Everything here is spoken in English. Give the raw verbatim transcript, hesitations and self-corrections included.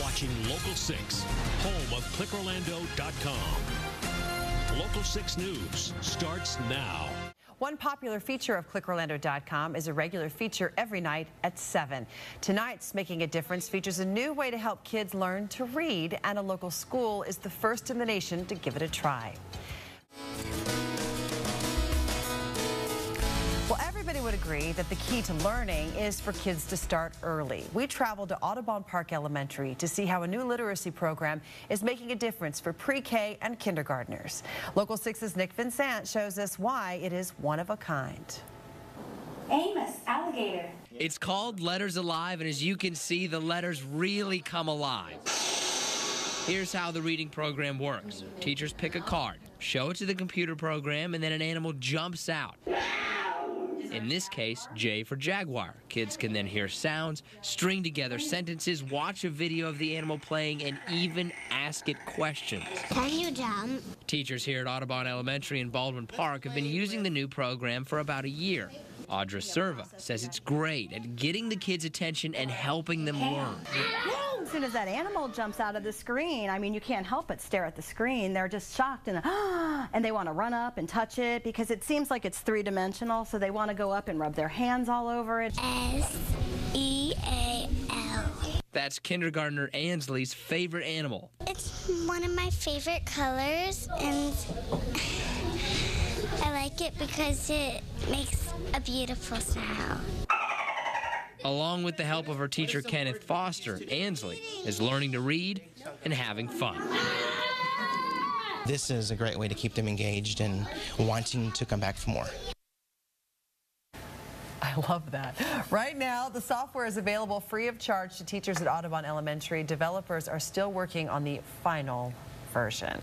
watching Local six, home of Click Orlando dot com. Local six News starts now. One popular feature of Click Orlando dot com is a regular feature every night at seven. Tonight's Making a Difference features a new way to help kids learn to read, and a local school is the first in the nation to give it a try. Well, everybody would agree that the key to learning is for kids to start early. We traveled to Audubon Park Elementary to see how a new literacy program is making a difference for pre-K and kindergartners. Local six's Nick Vincent shows us why it is one of a kind. Amos, alligator. It's called Letters Alive, and as you can see, the letters really come alive. Here's how the reading program works. Teachers pick a card, show it to the computer program, and then an animal jumps out. In this case, J for jaguar. Kids can then hear sounds, string together sentences, watch a video of the animal playing, and even ask it questions. Can you jump? Teachers here at Audubon Elementary in Baldwin Park have been using the new program for about a year. Audra Serva says it's great at getting the kids' attention and helping them learn. As soon as that animal jumps out of the screen, I mean, you can't help but stare at the screen. They're just shocked and, ah, and they want to run up and touch it because it seems like it's three-dimensional, so they want to go up and rub their hands all over it. S E A L. That's kindergartner Ansley's favorite animal. It's one of my favorite colors, and I like it because it makes a beautiful sound. Along with the help of her teacher, Kenneth Foster, Ansley is learning to read and having fun. This is a great way to keep them engaged and wanting to come back for more. I love that. Right now, the software is available free of charge to teachers at Audubon Elementary. Developers are still working on the final version.